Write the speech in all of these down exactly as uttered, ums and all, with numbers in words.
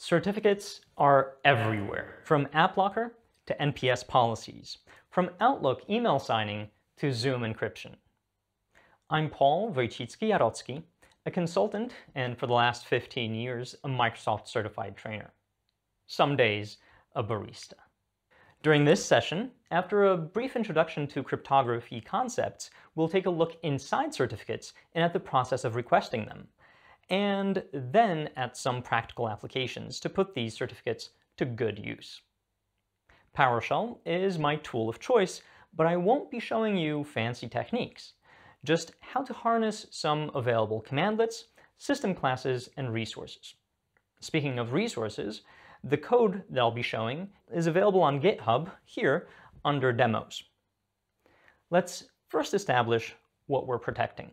Certificates are everywhere, from AppLocker to N P S policies, from Outlook email signing to Zoom encryption. I'm Paul Wojcicki-Jarocki, a consultant and for the last fifteen years, a Microsoft Certified Trainer. Some days, a barista. During this session, after a brief introduction to cryptography concepts, we'll take a look inside certificates and at the process of requesting them, and then at some practical applications to put these certificates to good use. PowerShell is my tool of choice, but I won't be showing you fancy techniques, just how to harness some available commandlets, system classes, and resources. Speaking of resources, the code that I'll be showing is available on GitHub here under Demos. Let's first establish what we're protecting.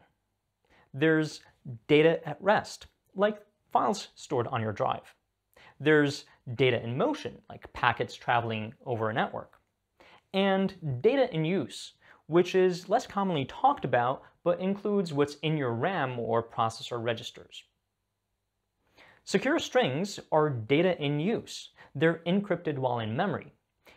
There's data at rest, like files stored on your drive. There's data in motion, like packets traveling over a network. And data in use, which is less commonly talked about, but includes what's in your RAM or processor registers. Secure strings are data in use. They're encrypted while in memory.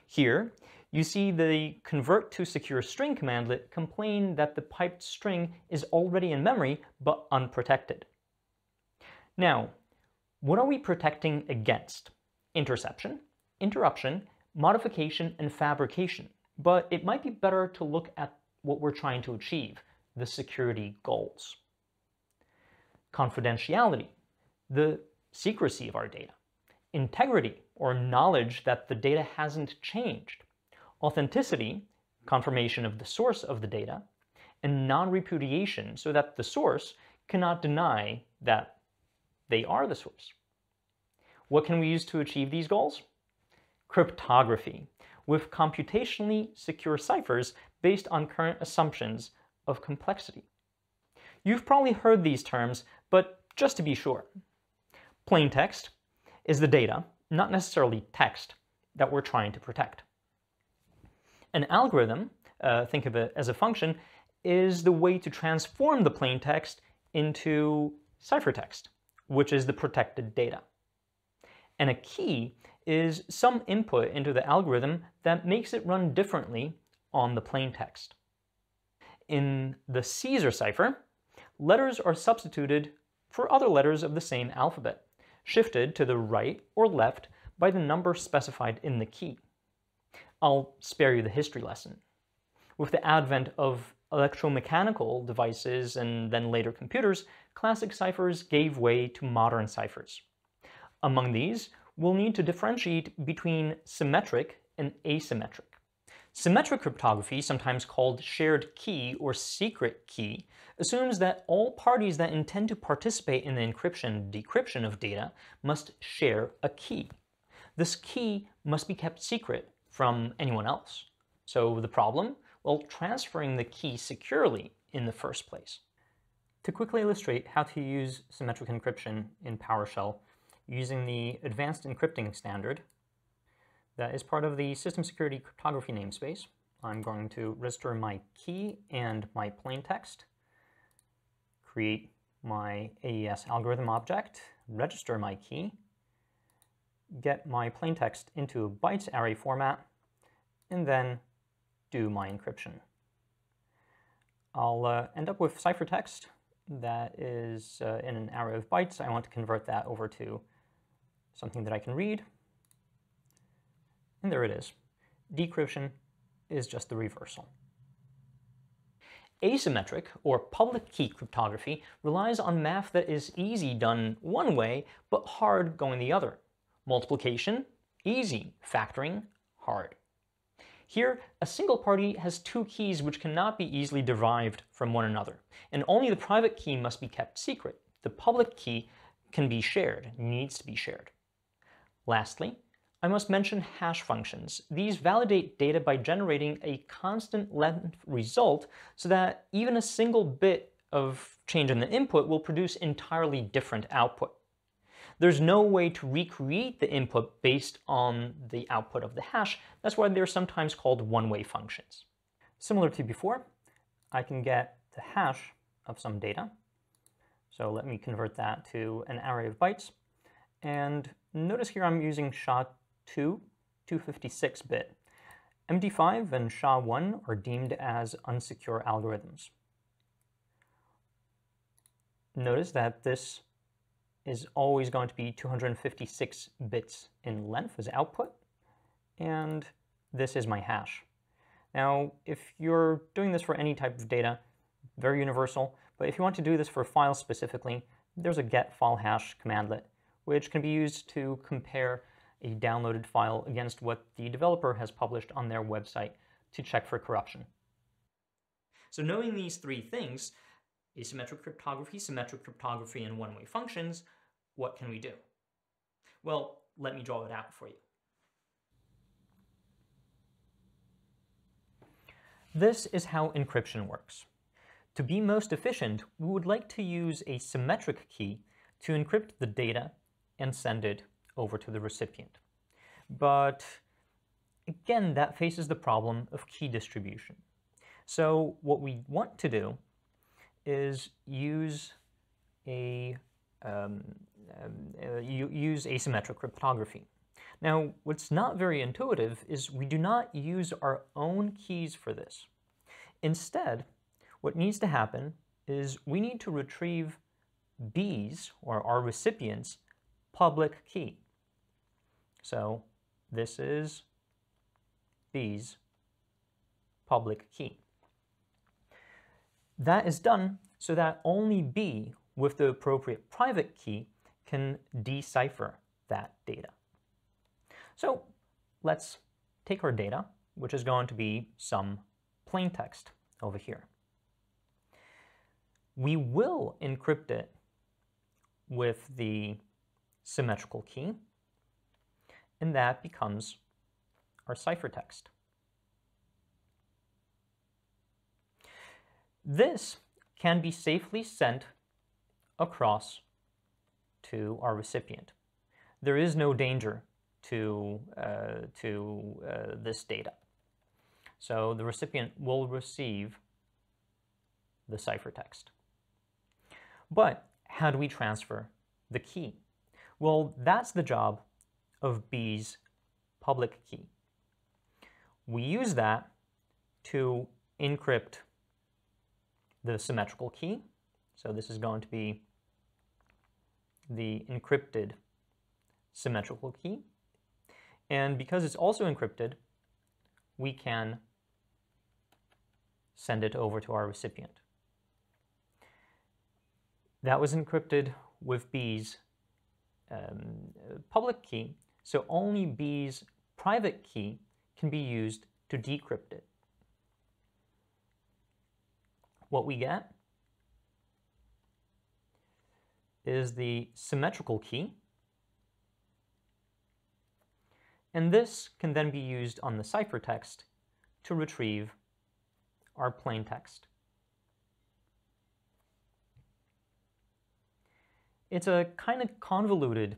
Here, you see the ConvertTo-SecureString commandlet complain that the piped string is already in memory, but unprotected. Now, what are we protecting against? Interception, interruption, modification, and fabrication. But it might be better to look at what we're trying to achieve, the security goals. Confidentiality, the secrecy of our data. Integrity, or knowledge that the data hasn't changed. Authenticity, confirmation of the source of the data, and non-repudiation, so that the source cannot deny that they are the source. What can we use to achieve these goals? Cryptography, with computationally secure ciphers based on current assumptions of complexity. You've probably heard these terms, but just to be sure. Plain text is the data, not necessarily text, that we're trying to protect. An algorithm, uh, think of it as a function, is the way to transform the plain text into ciphertext, which is the protected data. And a key is some input into the algorithm that makes it run differently on the plain text. In the Caesar cipher, letters are substituted for other letters of the same alphabet, shifted to the right or left by the number specified in the key. I'll spare you the history lesson. With the advent of electromechanical devices and then later computers, classic ciphers gave way to modern ciphers. Among these, we'll need to differentiate between symmetric and asymmetric. Symmetric cryptography, sometimes called shared key or secret key, assumes that all parties that intend to participate in the encryption and decryption of data must share a key. This key must be kept secret from anyone else. So the problem? Well, transferring the key securely in the first place. To quickly illustrate how to use symmetric encryption in PowerShell using the Advanced Encrypting Standard that is part of the System Security Cryptography namespace, I'm going to register my key and my plaintext, create my A E S algorithm object, register my key, get my plaintext into a bytes array format, and then do my encryption. I'll uh, end up with ciphertext that is uh, in an array of bytes. I want to convert that over to something that I can read. And there it is. Decryption is just the reversal. Asymmetric, or public key cryptography, relies on math that is easy done one way, but hard going the other. Multiplication, easy. Factoring, hard. Here, a single party has two keys which cannot be easily derived from one another, and only the private key must be kept secret. The public key can be shared, needs to be shared. Lastly, I must mention hash functions. These validate data by generating a constant length result so that even a single bit of change in the input will produce entirely different output. There's no way to recreate the input based on the output of the hash. That's why they're sometimes called one-way functions. Similar to before, I can get the hash of some data. So let me convert that to an array of bytes. And notice here I'm using S H A two, two fifty-six bit. M D five and S H A one are deemed as unsecure algorithms. Notice that this is always going to be two hundred fifty-six bits in length as output, and this is my hash. Now, if you're doing this for any type of data, very universal, but if you want to do this for files specifically, there's a Get-FileHash commandlet, which can be used to compare a downloaded file against what the developer has published on their website to check for corruption. So knowing these three things, asymmetric cryptography, symmetric cryptography, and one-way functions, what can we do? Well, let me draw it out for you. This is how encryption works. To be most efficient, we would like to use a symmetric key to encrypt the data and send it over to the recipient. But again, that faces the problem of key distribution. So what we want to do is use a um, um, uh, use asymmetric cryptography. Now, what's not very intuitive is we do not use our own keys for this. Instead, what needs to happen is we need to retrieve B's, or our recipient's, public key. So this is B's public key. That is done so that only B with the appropriate private key can decipher that data. So let's take our data, which is going to be some plain text over here. We will encrypt it with the symmetrical key, and that becomes our ciphertext. This can be safely sent across to our recipient. There is no danger to, uh, to uh, this data. So the recipient will receive the ciphertext. But how do we transfer the key? Well, that's the job of B's public key. We use that to encrypt the symmetrical key. So this is going to be the encrypted symmetrical key. And because it's also encrypted, we can send it over to our recipient. That was encrypted with B's um, public key, so only B's private key can be used to decrypt it. What we get is the symmetrical key, and this can then be used on the ciphertext to retrieve our plain text. It's a kind of convoluted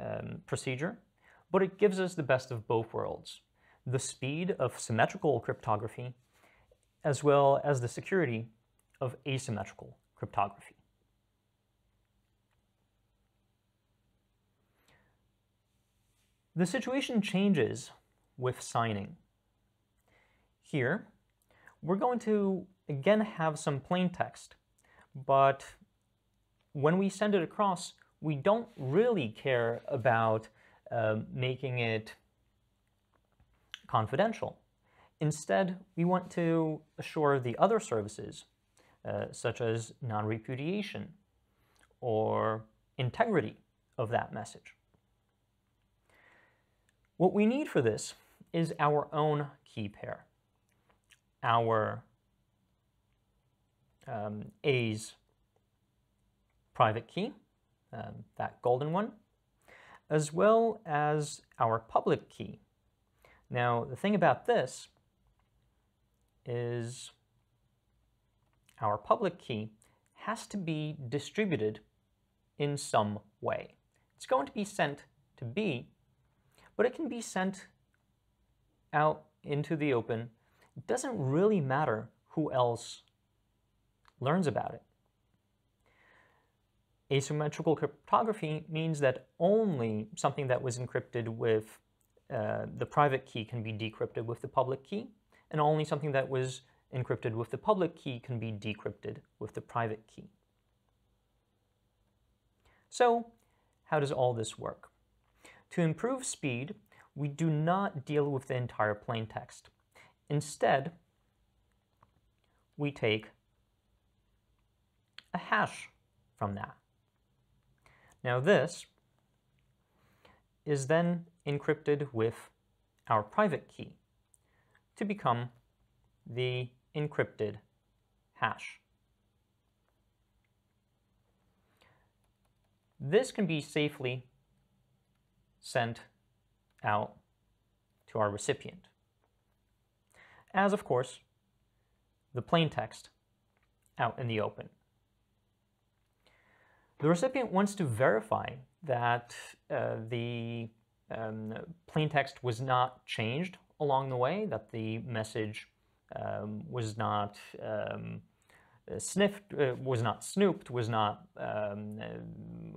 um, procedure, but it gives us the best of both worlds, the speed of symmetrical cryptography as well as the security of asymmetrical cryptography. The situation changes with signing. Here, we're going to again have some plain text, but when we send it across, we don't really care about uh, making it confidential. Instead, we want to assure the other services, uh, such as non-repudiation or integrity of that message. What we need for this is our own key pair, our um, A's private key, um, that golden one, as well as our public key. Now, the thing about this is our public key has to be distributed in some way. It's going to be sent to B, but it can be sent out into the open. It doesn't really matter who else learns about it. Asymmetrical cryptography means that only something that was encrypted with uh, the private key can be decrypted with the public key, and only something that was encrypted with the public key can be decrypted with the private key. So, how does all this work? To improve speed, we do not deal with the entire plain text. Instead, we take a hash from that. Now this is then encrypted with our private key to become the encrypted hash. This can be safely sent out to our recipient, as of course the plain text out in the open. The recipient wants to verify that uh, the um, plain text was not changed along the way, that the message um, was not um, sniffed, uh, was not snooped, was not um, uh,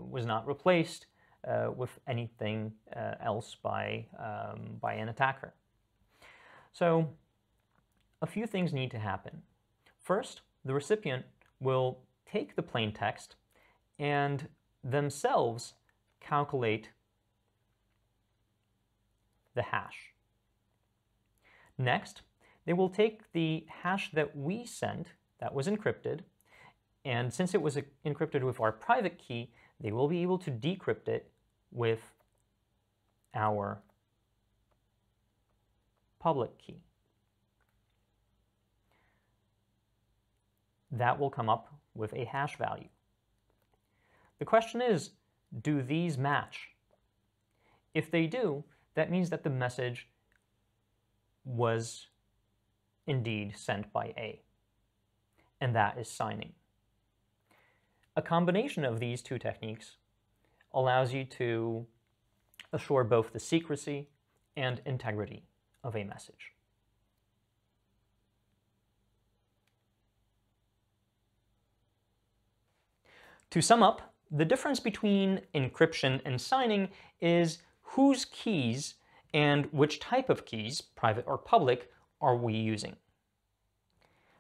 was not replaced uh, with anything uh, else by um, by an attacker. So, a few things need to happen. First, the recipient will take the plain text and themselves calculate the hash. Next, they will take the hash that we sent that was encrypted, and since it was encrypted with our private key, they will be able to decrypt it with our public key. That will come up with a hash value. The question is, do these match? If they do, that means that the message was indeed sent by A, and that is signing. A combination of these two techniques allows you to assure both the secrecy and integrity of a message. To sum up, the difference between encryption and signing is whose keys and which type of keys, private or public, are we using.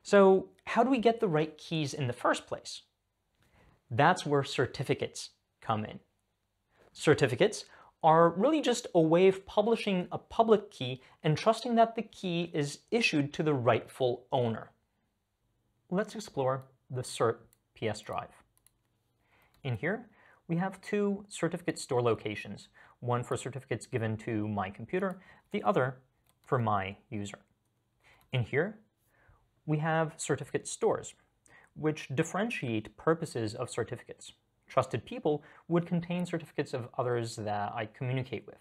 So how do we get the right keys in the first place? That's where certificates come in. Certificates are really just a way of publishing a public key and trusting that the key is issued to the rightful owner. Let's explore the CertPS drive. In here, we have two certificate store locations, one for certificates given to my computer, the other for my user. In here, we have certificate stores, which differentiate purposes of certificates. Trusted people would contain certificates of others that I communicate with.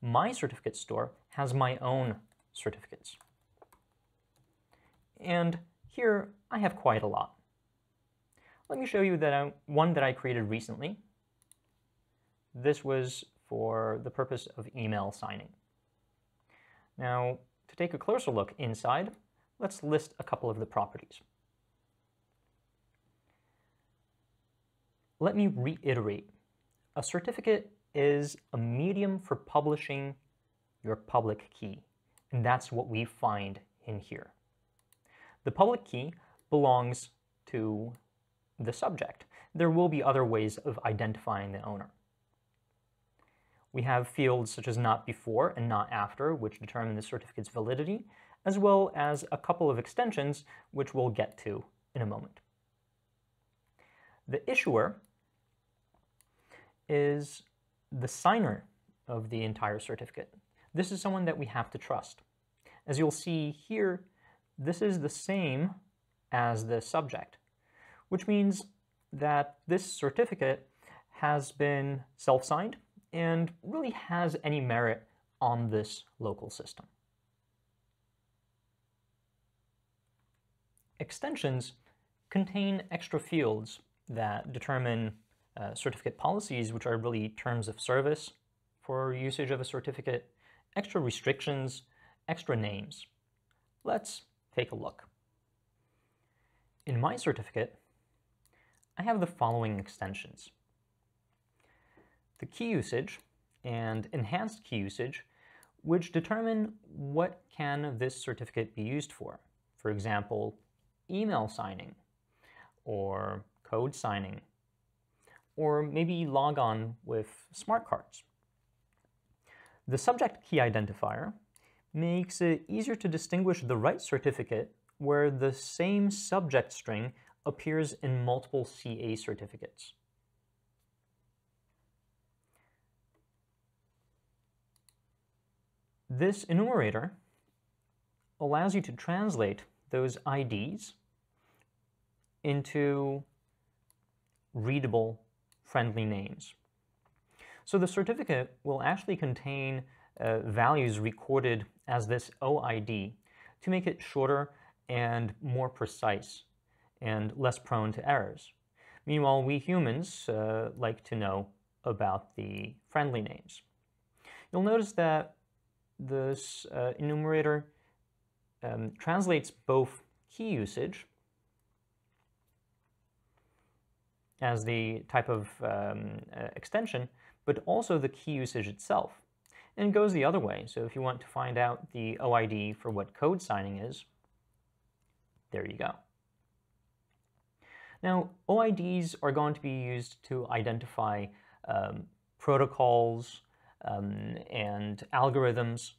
My certificate store has my own certificates. And here, I have quite a lot. Let me show you that I, one that I created recently. This was for the purpose of email signing. Now, to take a closer look inside, let's list a couple of the properties. Let me reiterate. A certificate is a medium for publishing your public key, and that's what we find in here. The public key belongs to the subject. There will be other ways of identifying the owner. We have fields such as not before and not after, which determine the certificate's validity, as well as a couple of extensions, which we'll get to in a moment. The issuer is the signer of the entire certificate. This is someone that we have to trust. As you'll see here, this is the same as the subject, which means that this certificate has been self-signed and really has any merit on this local system. Extensions contain extra fields that determine uh, certificate policies, which are really terms of service for usage of a certificate, extra restrictions, extra names. Let's take a look. In my certificate, I have the following extensions. the key usage and enhanced key usage, which determine what can this certificate be used for. For example, email signing, or code signing, or maybe log on with smart cards. The subject key identifier makes it easier to distinguish the right certificate where the same subject string appears in multiple C A certificates. This enumerator allows you to translate those I Ds into readable, friendly names. So the certificate will actually contain uh, values recorded as this O I D to make it shorter and more precise and less prone to errors. Meanwhile, we humans uh, like to know about the friendly names. You'll notice that this uh, enumerator um, translates both key usage as the type of um, uh, extension, but also the key usage itself. And it goes the other way. So if you want to find out the O I D for what code signing is, there you go. Now, O I Ds are going to be used to identify um, protocols um, and algorithms,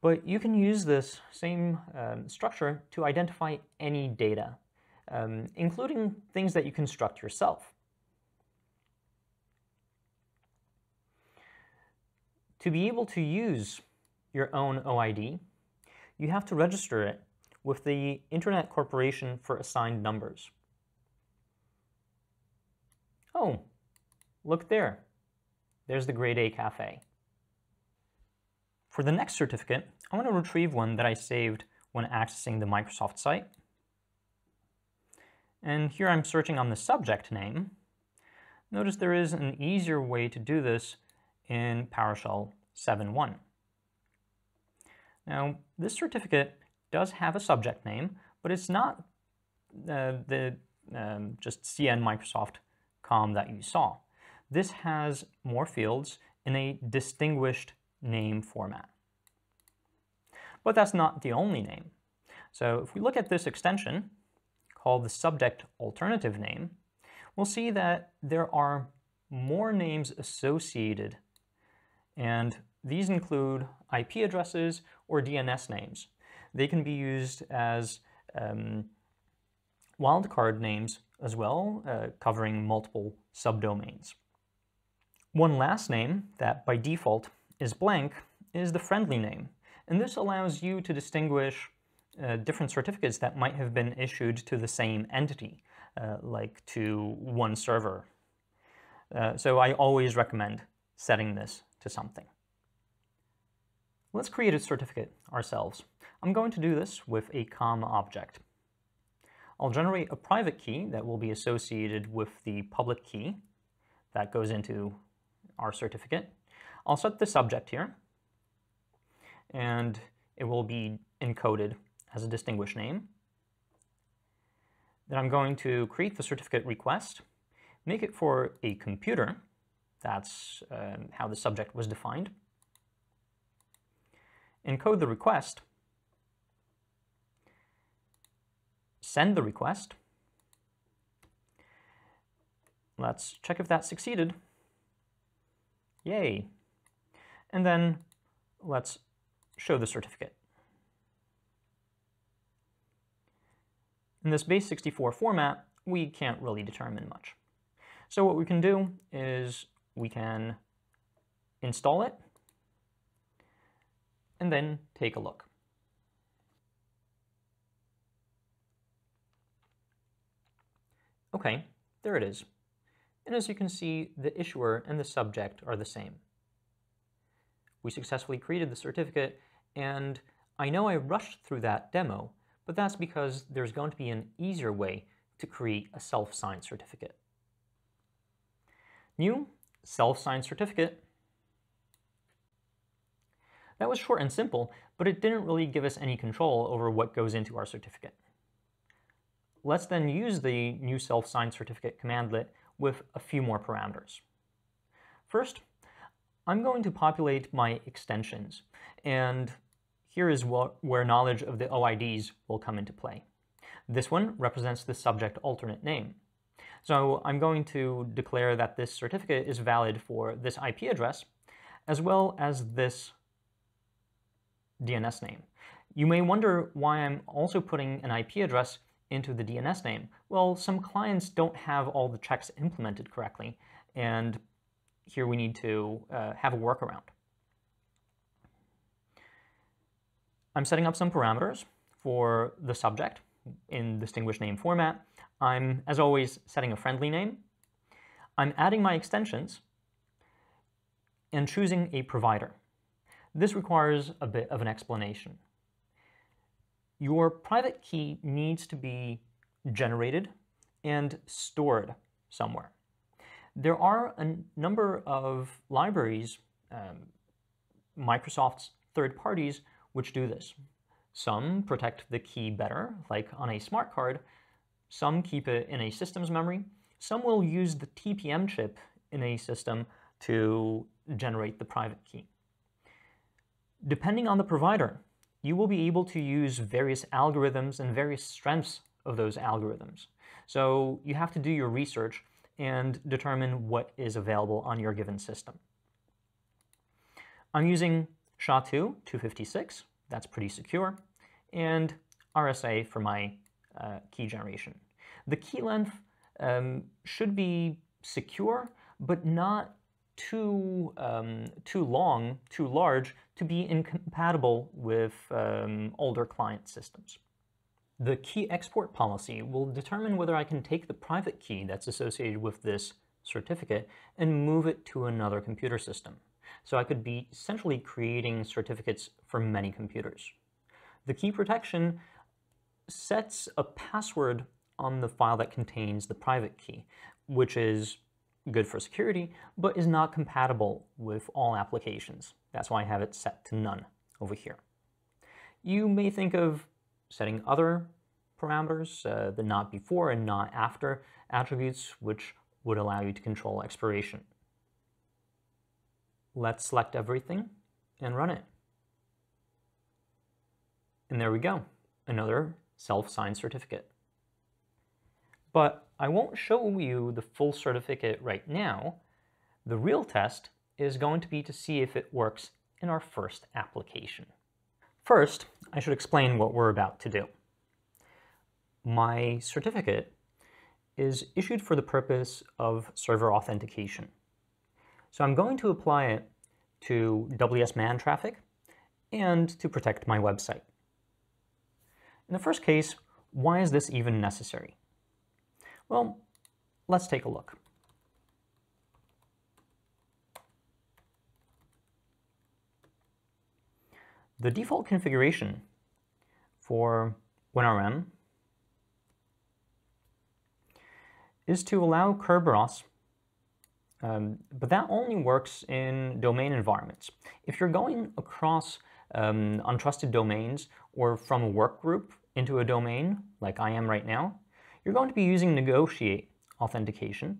but you can use this same um, structure to identify any data, Um, including things that you construct yourself. To be able to use your own O I D, you have to register it with the Internet Corporation for Assigned Numbers. Oh, look there. There's the Grade A Cafe. For the next certificate, I want to retrieve one that I saved when accessing the Microsoft site. And here I'm searching on the subject name. Notice there is an easier way to do this in PowerShell seven point one. Now, this certificate does have a subject name, but it's not uh, the um, just C N Microsoft dot com that you saw. This has more fields in a distinguished name format. But that's not the only name. So if we look at this extension, called the subject alternative name, we'll see that there are more names associated, and these include I P addresses or D N S names. They can be used as um, wildcard names as well, uh, covering multiple subdomains. One last name that by default is blank is the friendly name, and this allows you to distinguish Uh, different certificates that might have been issued to the same entity, uh, like to one server. Uh, so I always recommend setting this to something. Let's create a certificate ourselves. I'm going to do this with a comma object. I'll generate a private key that will be associated with the public key that goes into our certificate. I'll set the subject here, and it will be encoded as a distinguished name. Then I'm going to create the certificate request, make it for a computer. That's um, how the subject was defined. Encode the request, send the request. Let's check if that succeeded. Yay. And then let's show the certificate. In this base sixty-four format, we can't really determine much. So what we can do is we can install it and then take a look. Okay, there it is. And as you can see, the issuer and the subject are the same. We successfully created the certificate, and I know I rushed through that demo, but that's because there's going to be an easier way to create a self-signed certificate. New self-signed certificate. That was short and simple, but it didn't really give us any control over what goes into our certificate. Let's then use the new self-signed certificate commandlet with a few more parameters. First, I'm going to populate my extensions, and here is what, where knowledge of the O I Ds will come into play. This one represents the subject alternate name. So I'm going to declare that this certificate is valid for this I P address, as well as this D N S name. You may wonder why I'm also putting an I P address into the D N S name. Well, some clients don't have all the checks implemented correctly, and here we need to uh, have a workaround. I'm setting up some parameters for the subject in distinguished name format. I'm, as always, setting a friendly name. I'm adding my extensions and choosing a provider. This requires a bit of an explanation. Your private key needs to be generated and stored somewhere. There are a number of libraries, um, Microsoft's third parties, which do this. Some protect the key better, like on a smart card. Some keep it in a system's memory. Some will use the T P M chip in a system to generate the private key. Depending on the provider, you will be able to use various algorithms and various strengths of those algorithms. So you have to do your research and determine what is available on your given system. I'm using S H A two two fifty-six, that's pretty secure, and R S A for my uh, key generation. The key length um, should be secure, but not too, um, too long, too large, to be incompatible with um, older client systems. The key export policy will determine whether I can take the private key that's associated with this certificate and move it to another computer system. So I could be essentially creating certificates for many computers. The key protection sets a password on the file that contains the private key, which is good for security, but is not compatible with all applications. That's why I have it set to none over here. You may think of setting other parameters, uh, the not before and not after attributes, which would allow you to control expiration. Let's select everything and run it. And there we go, another self-signed certificate. But I won't show you the full certificate right now. The real test is going to be to see if it works in our first application. First, I should explain what we're about to do. My certificate is issued for the purpose of server authentication. So I'm going to apply it to W S man traffic and to protect my website. In the first case, why is this even necessary? Well, let's take a look. The default configuration for WinRM is to allow Kerberos, um, but that only works in domain environments. If you're going across um, untrusted domains or from a work group into a domain, like I am right now, you're going to be using negotiate authentication,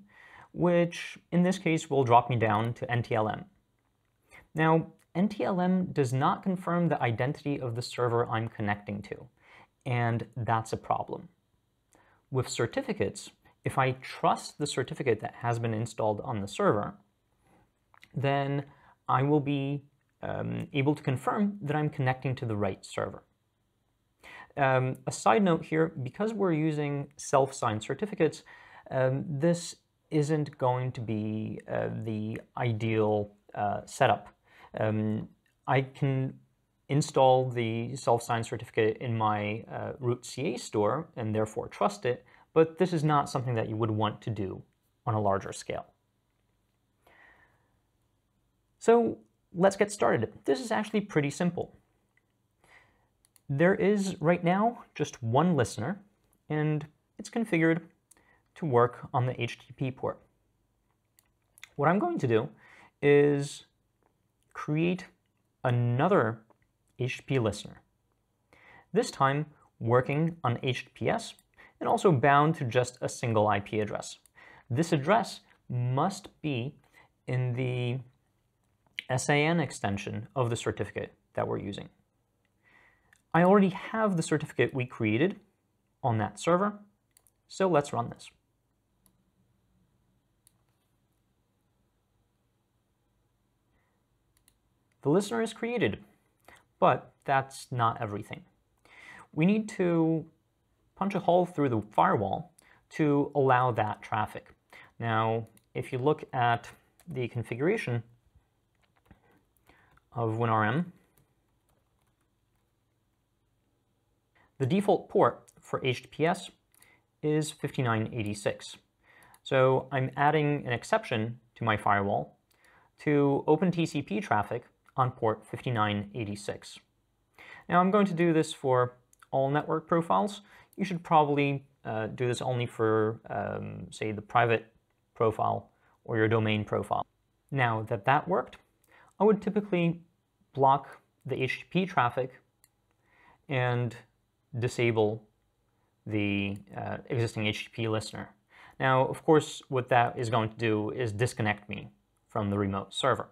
which in this case will drop me down to N T L M. Now, N T L M does not confirm the identity of the server I'm connecting to, and that's a problem. With certificates, if I trust the certificate that has been installed on the server, then I will be um, able to confirm that I'm connecting to the right server. Um, a side note here, because we're using self-signed certificates, um, this isn't going to be uh, the ideal uh, setup. Um, I can install the self-signed certificate in my uh, root C A store and therefore trust it, but this is not something that you would want to do on a larger scale. So let's get started. This is actually pretty simple. There is right now just one listener, and it's configured to work on the H T T P port. What I'm going to do is create another H T T P listener, this time working on H T T P S and also bound to just a single I P address. This address must be in the S A N extension of the certificate that we're using. I already have the certificate we created on that server, so let's run this. The listener is created, but that's not everything. We need to punch a hole through the firewall to allow that traffic. Now, if you look at the configuration of WinRM, the default port for H T T P S is fifty-nine eighty-six. So I'm adding an exception to my firewall to open T C P traffic on port fifty-nine eighty-six. Now I'm going to do this for all network profiles. You should probably uh, do this only for, um, say, the private profile or your domain profile. Now that that worked, I would typically block the H T T P traffic and disable the uh, existing H T T P listener. Now, of course, what that is going to do is disconnect me from the remote server.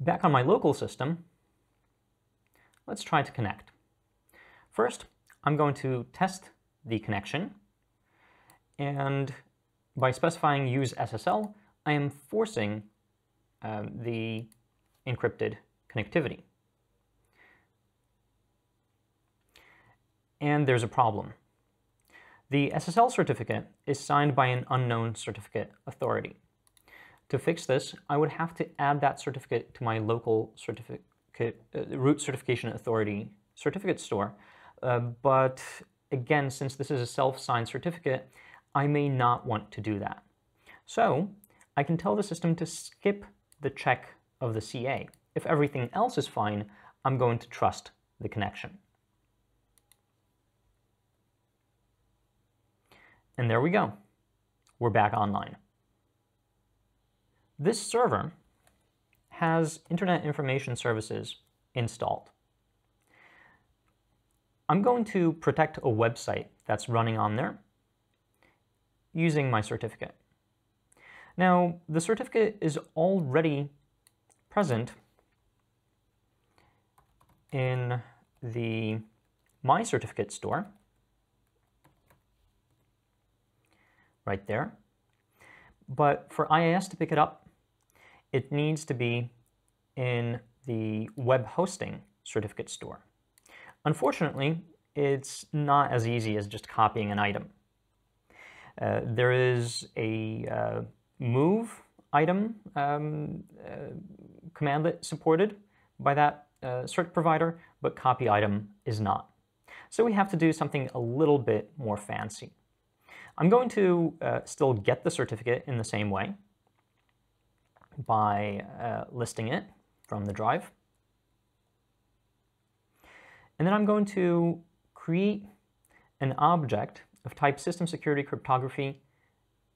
Back on my local system, let's try to connect. First, I'm going to test the connection, and by specifying use S S L, I am forcing um, the encrypted connectivity. And there's a problem. The S S L certificate is signed by an unknown certificate authority. To fix this, I would have to add that certificate to my local certificate, uh, root certification authority certificate store. Uh, but again, since this is a self-signed certificate, I may not want to do that. So I can tell the system to skip the check of the C A. If everything else is fine, I'm going to trust the connection. And there we go. We're back online. This server has Internet Information Services installed. I'm going to protect a website that's running on there using my certificate. Now, the certificate is already present in the My Certificate store, right there. But for I I S to pick it up, it needs to be in the web hosting certificate store. Unfortunately, it's not as easy as just copying an item. Uh, there is a uh, move item um, uh, commandlet supported by that uh, cert provider, but copy item is not. So we have to do something a little bit more fancy. I'm going to uh, still get the certificate in the same way, by uh, listing it from the drive. And then I'm going to create an object of type System Security Cryptography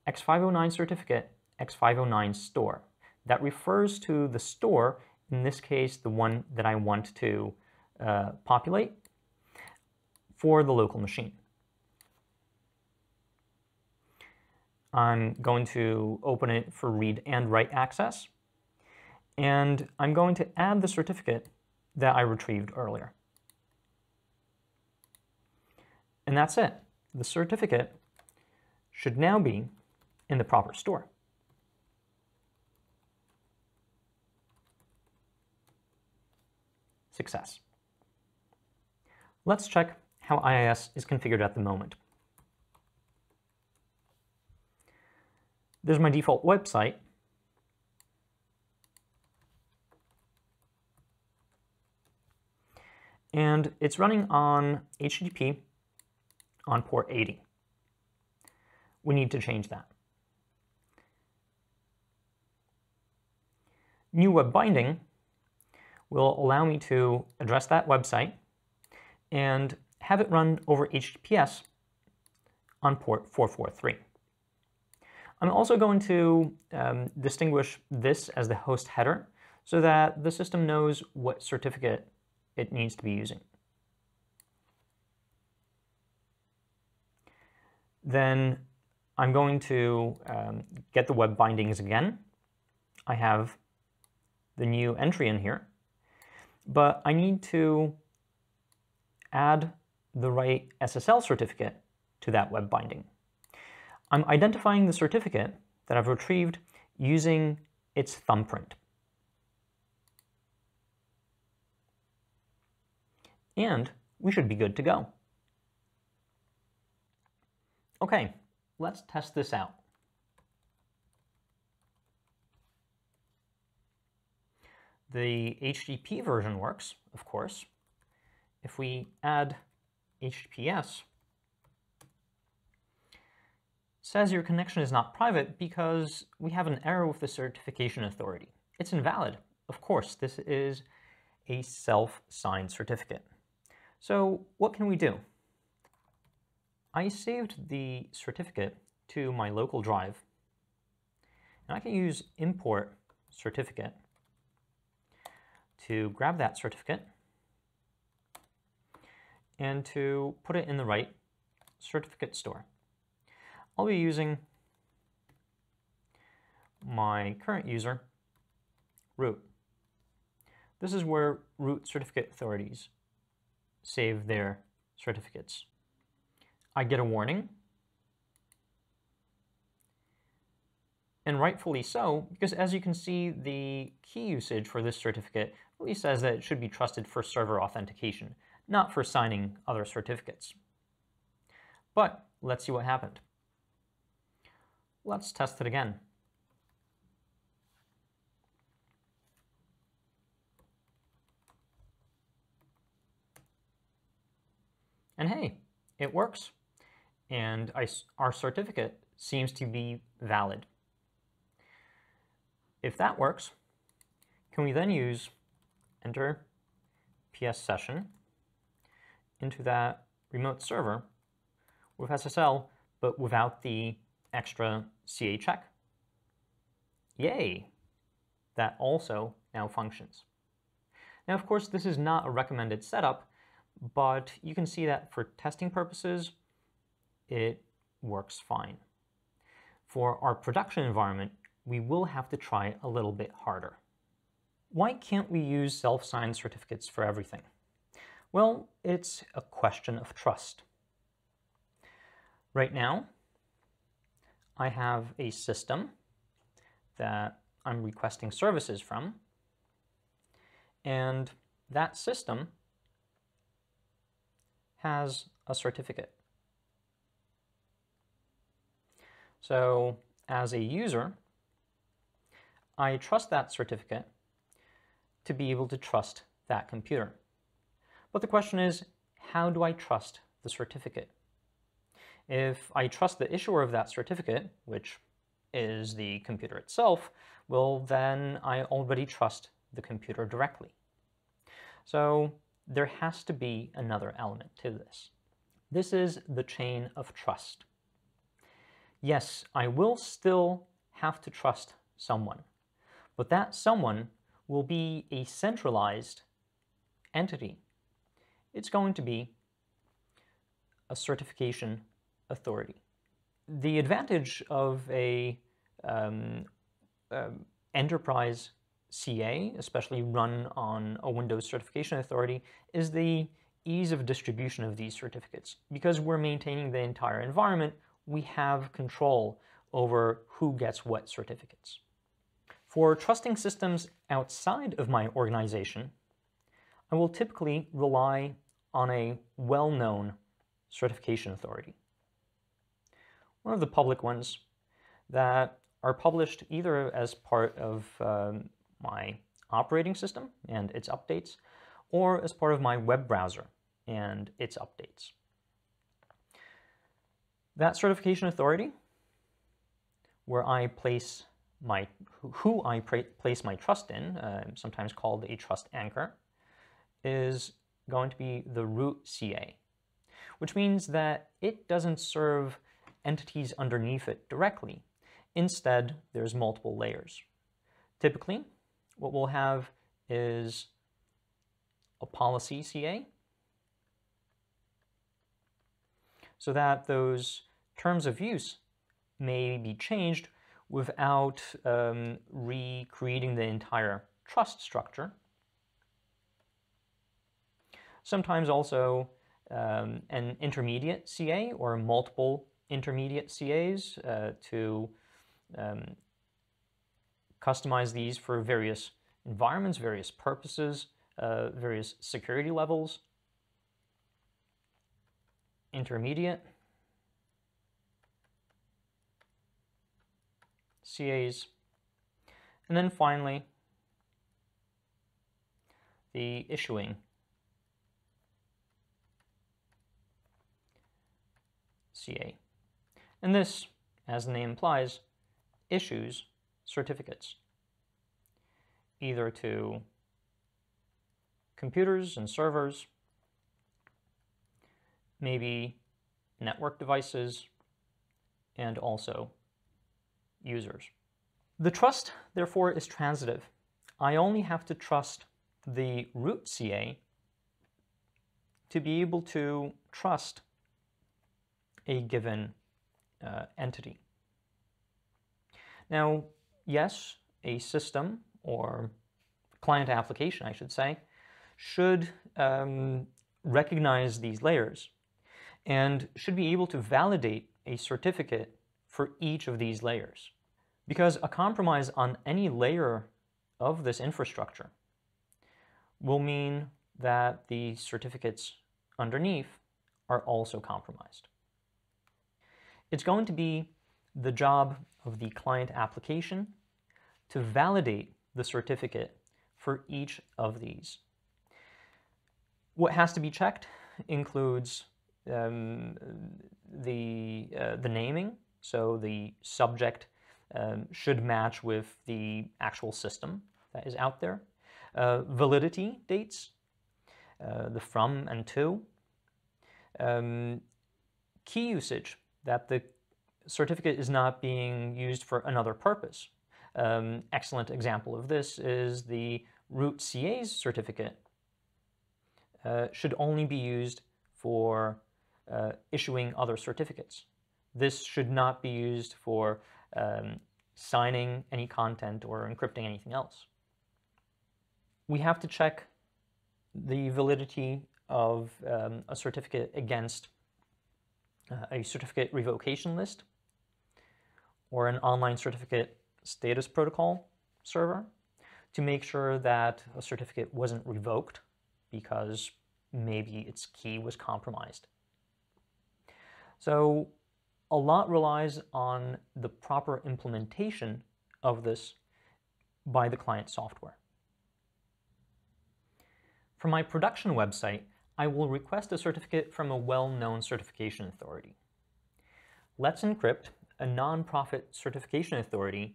X five oh nine certificate X five oh nine store. That refers to the store, in this case, the one that I want to uh, populate for the local machine. I'm going to open it for read and write access, and I'm going to add the certificate that I retrieved earlier. And that's it. The certificate should now be in the proper store. Success. Let's check how I I S is configured at the moment. There's my default website. And it's running on H T T P on port eighty. We need to change that. New web binding will allow me to address that website and have it run over H T T P S on port four forty-three. I'm also going to um, distinguish this as the host header so that the system knows what certificate it needs to be using. Then I'm going to um, get the web bindings again. I have the new entry in here, but I need to add the right S S L certificate to that web binding. I'm identifying the certificate that I've retrieved using its thumbprint. And we should be good to go. Okay, let's test this out. The H T T P version works, of course. If we add H T T P S, says your connection is not private because we have an error with the certification authority. It's invalid. Of course, this is a self-signed certificate. So what can we do? I saved the certificate to my local drive, and I can use import certificate to grab that certificate and to put it in the right certificate store. I'll be using my current user, root. This is where root certificate authorities save their certificates. I get a warning, and rightfully so, because as you can see, the key usage for this certificate really says that it should be trusted for server authentication, not for signing other certificates. But let's see what happened. Let's test it again. And hey, it works. And I, our certificate seems to be valid. If that works, can we then use enter P S session into that remote server with S S L, but without the extra C A check? Yay! That also now functions. Now, of course, this is not a recommended setup, but you can see that for testing purposes, it works fine. For our production environment, we will have to try a little bit harder. Why can't we use self-signed certificates for everything? Well, it's a question of trust. Right now, I have a system that I'm requesting services from, and that system has a certificate. So as a user, I trust that certificate to be able to trust that computer. But the question is, how do I trust the certificate? If I trust the issuer of that certificate, which is the computer itself, well, then I already trust the computer directly. So there has to be another element to this. This is the chain of trust. Yes, I will still have to trust someone, but that someone will be a centralized entity. It's going to be a certification authority. The advantage of a um, uh, enterprise C A, especially run on a Windows certification authority, is the ease of distribution of these certificates. Because we're maintaining the entire environment, we have control over who gets what certificates. For trusting systems outside of my organization, I will typically rely on a well-known certification authority. One of the public ones that are published either as part of um, my operating system and its updates, or as part of my web browser and its updates. That certification authority, where I place my, who I place my trust in, uh, sometimes called a trust anchor, is going to be the root C A, which means that it doesn't serve entities underneath it directly. Instead, there's multiple layers. Typically, what we'll have is a policy C A, so that those terms of use may be changed without um, recreating the entire trust structure. Sometimes also um, an intermediate C A or multiple intermediate C As uh, to um, customize these for various environments, various purposes, uh, various security levels. Intermediate C As. And then finally, the issuing C A. And this, as the name implies, issues certificates, either to computers and servers, maybe network devices, and also users. The trust, therefore, is transitive. I only have to trust the root C A to be able to trust a given uh, entity. Now, yes, a system or client application, I should say, should um, recognize these layers and should be able to validate a certificate for each of these layers. Because a compromise on any layer of this infrastructure will mean that the certificates underneath are also compromised. It's going to be the job of the client application to validate the certificate for each of these. What has to be checked includes um, the, uh, the naming, so the subject um, should match with the actual system that is out there. Uh, validity dates, uh, the from and to. Um, key usage, that the certificate is not being used for another purpose. Um, excellent example of this is the root C A's certificate uh, should only be used for uh, issuing other certificates. This should not be used for um, signing any content or encrypting anything else. We have to check the validity of um, a certificate against Uh, a certificate revocation list, or an online certificate status protocol server, to make sure that a certificate wasn't revoked because maybe its key was compromised. So a lot relies on the proper implementation of this by the client software. For my production website, I will request a certificate from a well-known certification authority. Let's Encrypt, a nonprofit certification authority,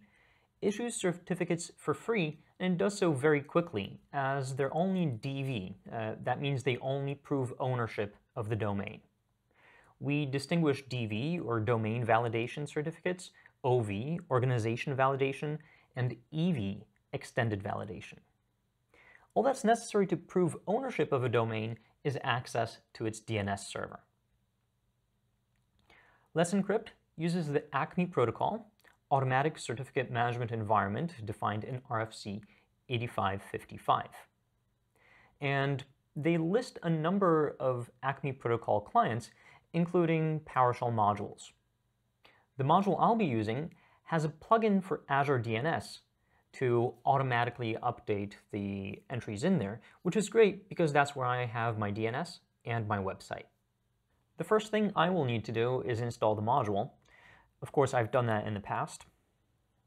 issues certificates for free and does so very quickly, as they're only D V. Uh, that means they only prove ownership of the domain. We distinguish D V, or domain validation certificates, O V, organization validation, and E V, extended validation. All that's necessary to prove ownership of a domain is access to its D N S server. Let's Encrypt uses the ACME protocol, Automatic Certificate Management Environment, defined in R F C eighty-five fifty-five. And they list a number of ACME protocol clients, including PowerShell modules. The module I'll be using has a plugin for Azure D N S to automatically update the entries in there, which is great because that's where I have my D N S and my website. The first thing I will need to do is install the module. Of course, I've done that in the past,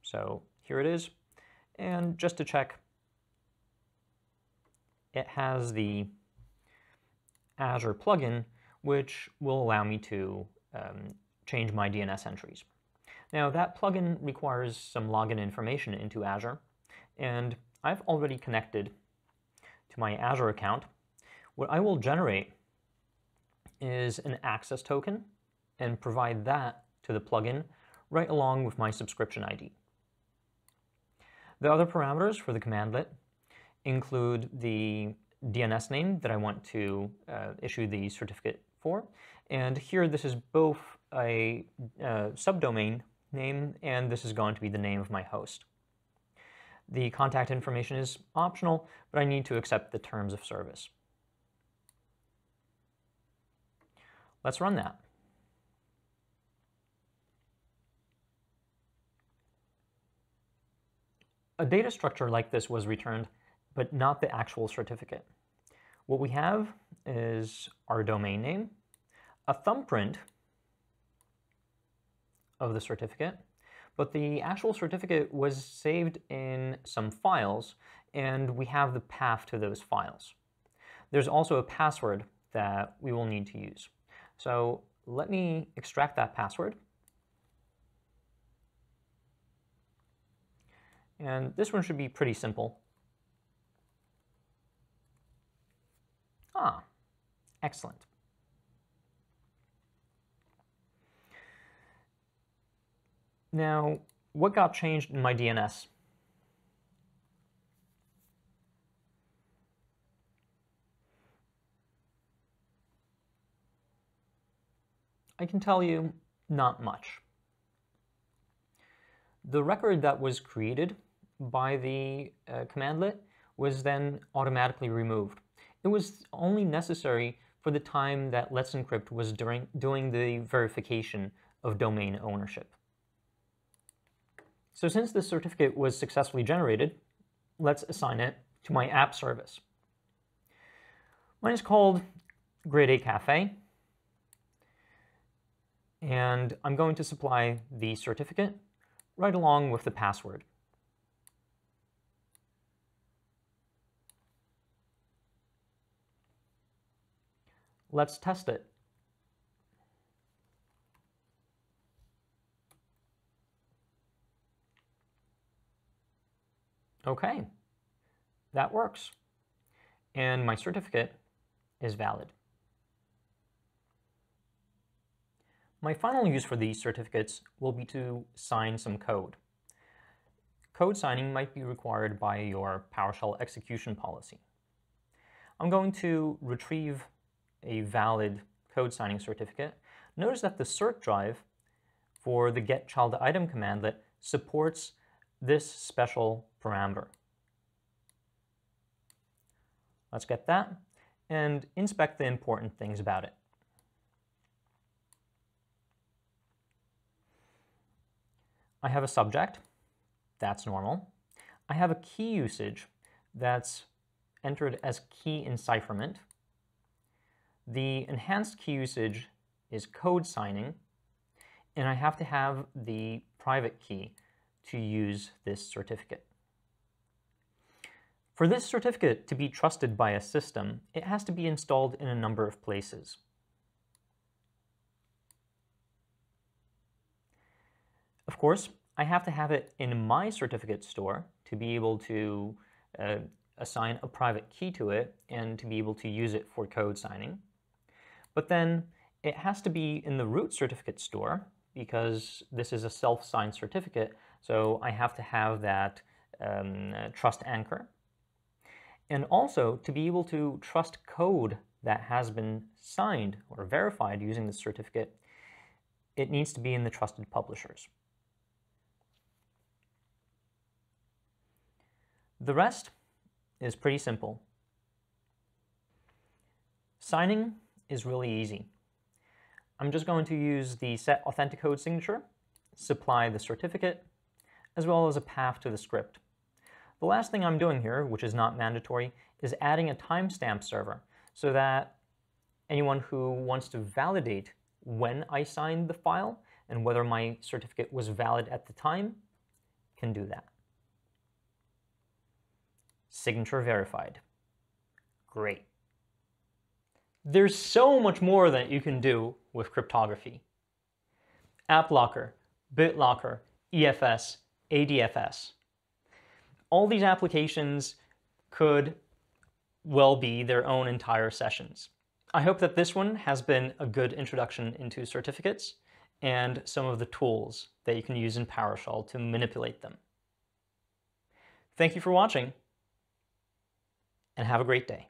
so here it is. And just to check, it has the Azure plugin, which will allow me to um, change my D N S entries. Now, that plugin requires some login information into Azure, and I've already connected to my Azure account. What I will generate is an access token and provide that to the plugin right along with my subscription I D. The other parameters for the commandlet include the D N S name that I want to uh, issue the certificate for, and here this is both a uh, subdomain name, and this is going to be the name of my host. The contact information is optional, but I need to accept the terms of service. Let's run that. A data structure like this was returned, but not the actual certificate. What we have is our domain name, a thumbprint of the certificate, but the actual certificate was saved in some files, and we have the path to those files. There's also a password that we will need to use. So let me extract that password. And this one should be pretty simple. Ah, excellent. Now, what got changed in my D N S? I can tell you, not much. The record that was created by the uh, commandlet was then automatically removed. It was only necessary for the time that Let's Encrypt was during, doing the verification of domain ownership. So since this certificate was successfully generated, let's assign it to my app service. Mine is called Grade A Cafe, and I'm going to supply the certificate right along with the password. Let's test it. Okay, that works. And my certificate is valid. My final use for these certificates will be to sign some code. Code signing might be required by your PowerShell execution policy. I'm going to retrieve a valid code signing certificate. Notice that the cert drive for the get child item commandlet supports this special parameter. Let's get that and inspect the important things about it. I have a subject, that's normal. I have a key usage that's entered as key encipherment. The enhanced key usage is code signing, and I have to have the private key to use this certificate. For this certificate to be trusted by a system, it has to be installed in a number of places. Of course, I have to have it in my certificate store to be able to uh, assign a private key to it and to be able to use it for code signing. But then it has to be in the root certificate store because this is a self-signed certificate, so I have to have that um, uh, trust anchor. And also to be able to trust code that has been signed or verified using this certificate, it needs to be in the trusted publishers. The rest is pretty simple. Signing is really easy. I'm just going to use the set authentic code signature, supply the certificate, as well as a path to the script. The last thing I'm doing here, which is not mandatory, is adding a timestamp server so that anyone who wants to validate when I signed the file and whether my certificate was valid at the time can do that. Signature verified. Great. There's so much more that you can do with cryptography. AppLocker, BitLocker, E F S, A D F S. All these applications could well be their own entire sessions. I hope that this one has been a good introduction into certificates and some of the tools that you can use in PowerShell to manipulate them. Thank you for watching, and have a great day.